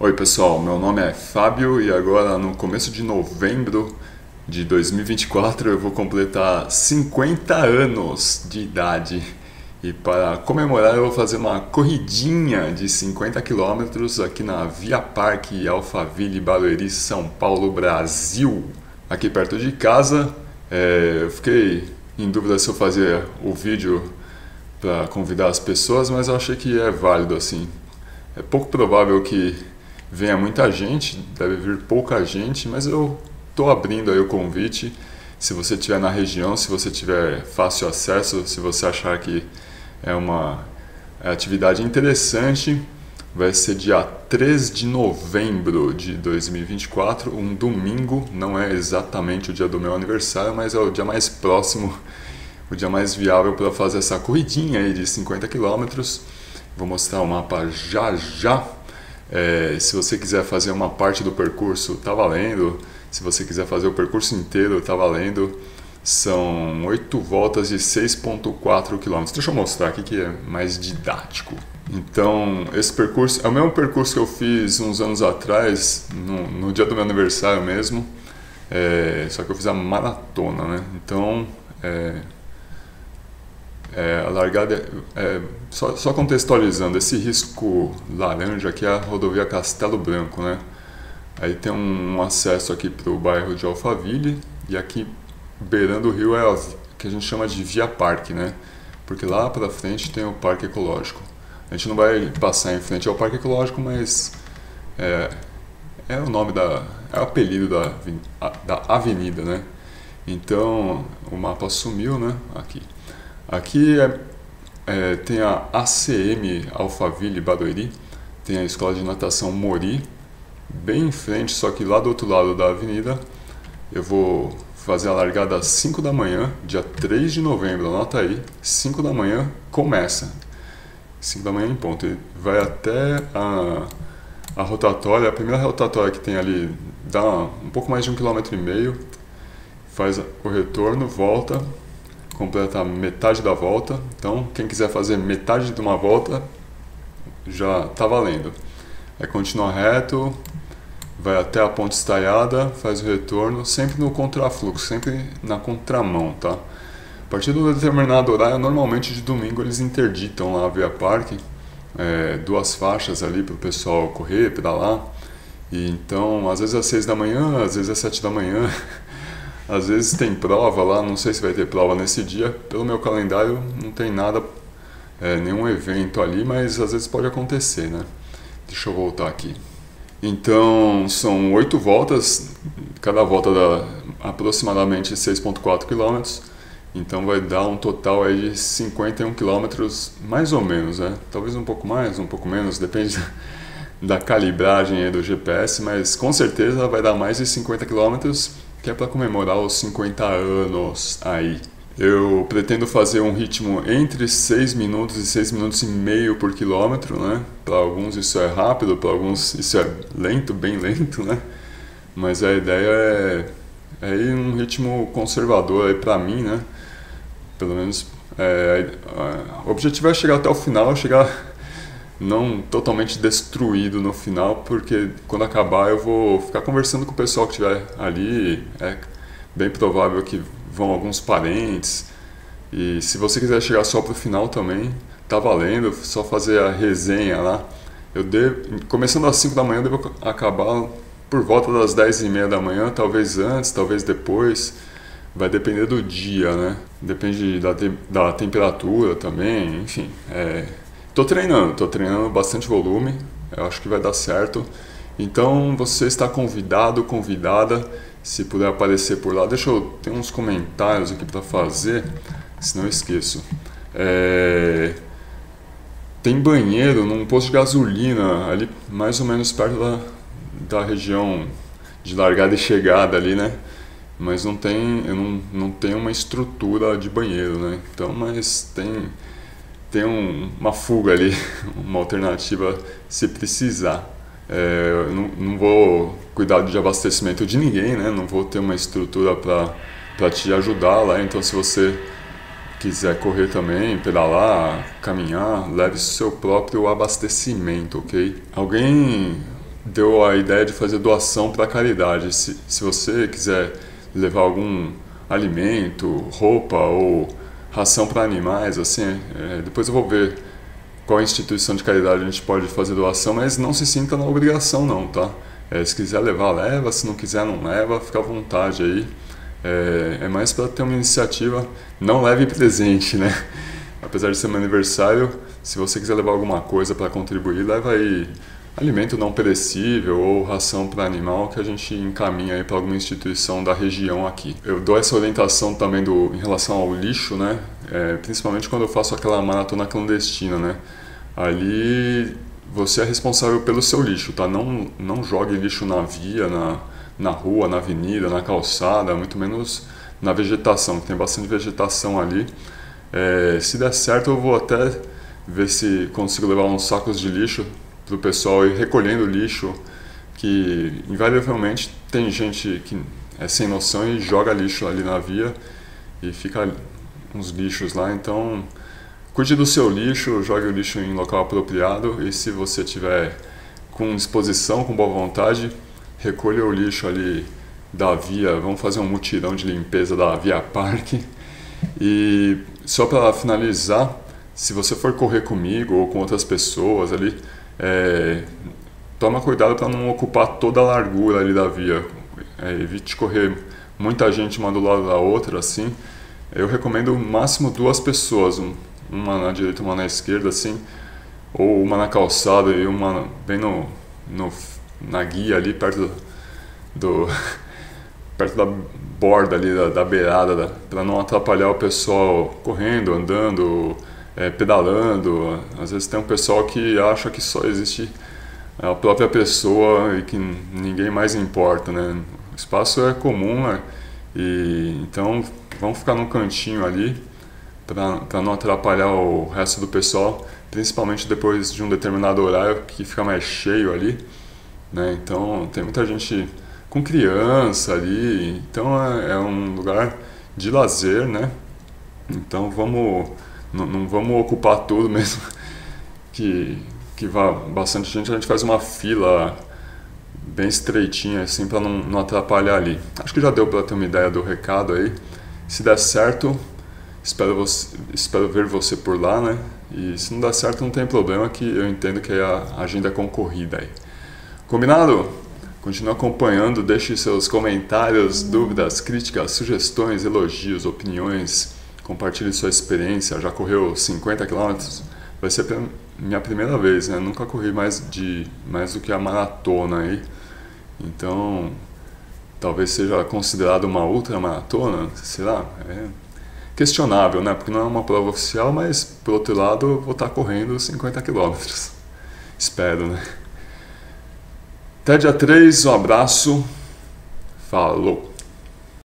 Oi pessoal, meu nome é Fábio e agora no começo de novembro de 2024 eu vou completar 50 anos de idade e para comemorar eu vou fazer uma corridinha de 50 quilômetros aqui na Via Parque Alphaville Barueri, São Paulo, Brasil, aqui perto de casa. Eu fiquei em dúvida se eu fazia o vídeo para convidar as pessoas, mas eu achei que é válido assim. É pouco provável que venha muita gente, deve vir pouca gente, mas eu estou abrindo aí o convite. Se você estiver na região, se você tiver fácil acesso, se você achar que é uma atividade interessante, vai ser dia 3 de novembro de 2024, um domingo, não é exatamente o dia do meu aniversário, mas é o dia mais próximo, o dia mais viável para fazer essa corridinha aí de 50 km. Vou mostrar o mapa já já. Se você quiser fazer uma parte do percurso, tá valendo. Se você quiser fazer o percurso inteiro, tá valendo. São 8 voltas de 6,4 km. Deixa eu mostrar aqui que é mais didático. Então, esse percurso é o mesmo percurso que eu fiz uns anos atrás, no dia do meu aniversário mesmo. Só que eu fiz a maratona, né? Então, a largada só contextualizando, esse risco laranja aqui é a rodovia Castelo Branco, né? Aí tem um acesso aqui para o bairro de Alphaville e aqui beirando o rio é a que a gente chama de Via Parque, né? Porque lá para frente tem o Parque Ecológico. A gente não vai passar em frente ao Parque Ecológico, mas é o nome é o apelido da avenida, né? Então o mapa sumiu, né? Aqui tem a ACM Alphaville Barueri, tem a Escola de Natação Mori, bem em frente, só que lá do outro lado da avenida. Eu vou fazer a largada às 5 da manhã, dia 3 de novembro, anota aí, 5 da manhã começa, 5 da manhã em ponto, e vai até a rotatória, a primeira rotatória que tem ali, dá um pouco mais de 1,5 km, faz o retorno, volta, completa metade da volta. Então quem quiser fazer metade de uma volta já tá valendo. Aí continua reto, vai até a ponte estaiada, faz o retorno, sempre no contrafluxo, sempre na contramão, tá? A partir de um determinado horário, normalmente de domingo, eles interditam lá a Via Parque, 2 faixas ali para o pessoal correr para lá. E então às vezes às 6 da manhã, às vezes às 7 da manhã. Às vezes tem prova lá, não sei se vai ter prova nesse dia. Pelo meu calendário não tem nada, nenhum evento ali, mas às vezes pode acontecer, né? Deixa eu voltar aqui. Então são 8 voltas, cada volta dá aproximadamente 6,4 km. Então vai dar um total aí de 51 km mais ou menos, né? Talvez um pouco mais, um pouco menos, depende da calibragem aí do GPS, mas com certeza vai dar mais de 50 km. Que é para comemorar os 50 anos aí. Eu pretendo fazer um ritmo entre 6 minutos e 6 minutos e meio por quilômetro, né? Para alguns isso é rápido, para alguns isso é lento, bem lento, né? Mas a ideia é ir num ritmo conservador aí para mim, né? Pelo menos o objetivo é chegar até o final, chegar não totalmente destruído no final, porque quando acabar eu vou ficar conversando com o pessoal que estiver ali. É bem provável que vão alguns parentes, e se você quiser chegar só para o final também, tá valendo, só fazer a resenha lá. Eu devo, começando às 5 da manhã, eu devo acabar por volta das 10h30 da manhã, talvez antes, talvez depois, vai depender do dia, né? Depende da temperatura também, enfim. Tô treinando bastante volume, eu acho que vai dar certo. Então você está convidado, convidada, se puder aparecer por lá. Tem uns comentários aqui para fazer, senão eu esqueço. Tem banheiro num posto de gasolina, ali mais ou menos perto da região de largada e chegada ali, né? Mas não tem uma estrutura de banheiro, né? Então, mas tem uma fuga ali, uma alternativa se precisar. Eu não vou cuidar de abastecimento de ninguém, né? Não vou ter uma estrutura para te ajudar lá. Então se você quiser correr também, pedalar, caminhar, leve seu próprio abastecimento, ok? Alguém deu a ideia de fazer doação para caridade. Se você quiser levar algum alimento, roupa ou ração para animais, assim, depois eu vou ver qual instituição de caridade a gente pode fazer doação, mas não se sinta na obrigação não, tá? Se quiser levar, leva, se não quiser, não leva, fica à vontade aí. É mais para ter uma iniciativa, não leve presente, né? Apesar de ser meu aniversário, se você quiser levar alguma coisa para contribuir, leva aí alimento não perecível ou ração para animal que a gente encaminha aí para alguma instituição da região aqui. Eu dou essa orientação também em relação ao lixo, né? Principalmente quando eu faço aquela maratona clandestina, né? Ali você é responsável pelo seu lixo, tá? Não jogue lixo na via, na rua, na avenida, na calçada, muito menos na vegetação, que tem bastante vegetação ali. Se der certo, eu vou até ver se consigo levar uns sacos de lixo para o pessoal ir recolhendo lixo, que invariavelmente tem gente que é sem noção e joga lixo ali na via e fica uns lixos lá. Então, cuide do seu lixo, jogue o lixo em local apropriado e, se você tiver com disposição, com boa vontade, recolha o lixo ali da via. Vamos fazer um mutirão de limpeza da Via Parque. E só para finalizar, se você for correr comigo ou com outras pessoas ali, toma cuidado para não ocupar toda a largura ali da via. Evite correr muita gente uma do lado da outra, assim. Eu recomendo no máximo duas pessoas, uma na direita e uma na esquerda, assim, ou uma na calçada e uma bem na guia ali perto da borda ali da beirada, para não atrapalhar o pessoal correndo, andando, pedalando. Às vezes tem um pessoal que acha que só existe a própria pessoa e que ninguém mais importa, né? O espaço é comum, né? E então vamos ficar num cantinho ali para não atrapalhar o resto do pessoal, principalmente depois de um determinado horário que fica mais cheio ali, né? Então tem muita gente com criança ali, então é um lugar de lazer, né? Então não vamos ocupar tudo, mesmo que vá bastante gente. A gente faz uma fila bem estreitinha assim para não atrapalhar ali. Acho que já deu para ter uma ideia do recado aí. Se der certo, espero ver você por lá, né? E se não der certo, não tem problema, que eu entendo que a agenda é concorrida aí. Combinado? Continue acompanhando, deixe seus comentários, dúvidas, críticas, sugestões, elogios, opiniões. Compartilhe sua experiência. Já correu 50 km? Vai ser minha primeira vez, né? Nunca corri mais do que a maratona aí. Então, talvez seja considerado uma ultramaratona, será? É questionável, né? Porque não é uma prova oficial, mas, por outro lado, eu vou estar correndo 50 km. Espero, né? Até dia 3, um abraço, falou!